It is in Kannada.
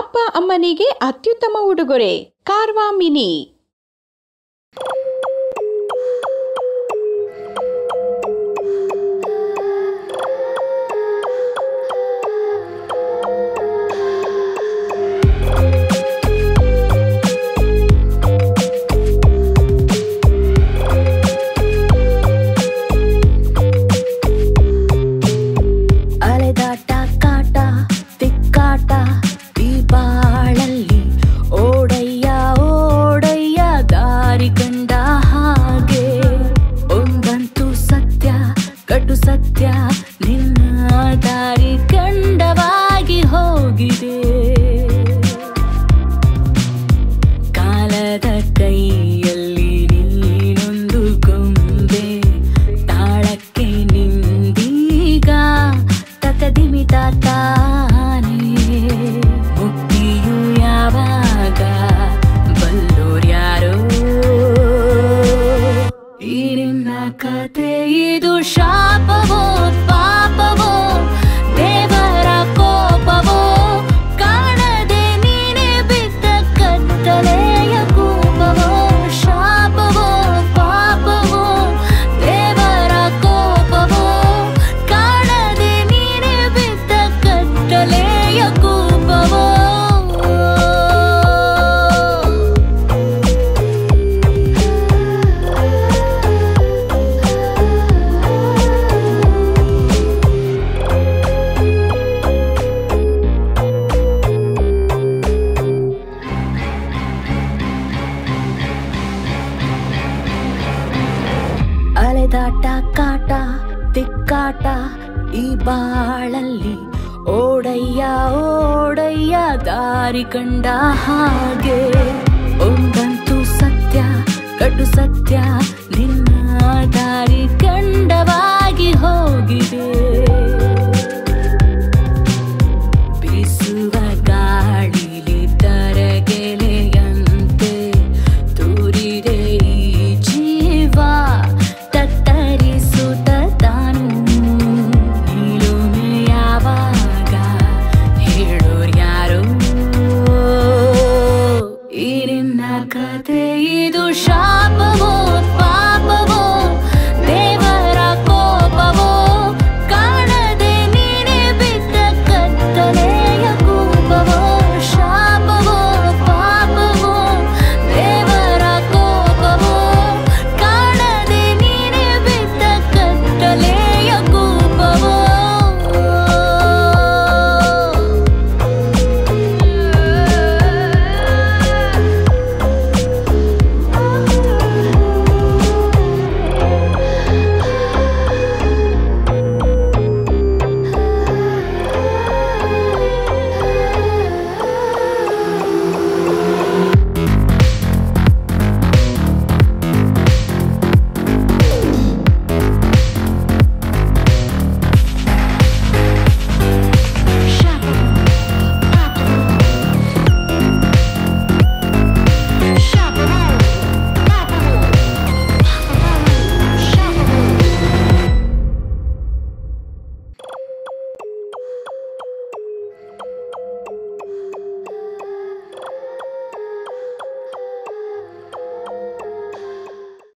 ಅಪ್ಪ ಅಮ್ಮನಿಗೆ ಅತ್ಯುತ್ತಮ ಉಡುಗೊರೆ ಕಾರ್ವಾ ಮಿನಿ. ಸತ್ಯ ನಿನ್ನ ದಾರಿ ಕಂಡವಾಗಿ ಹೋಗಿದೆ.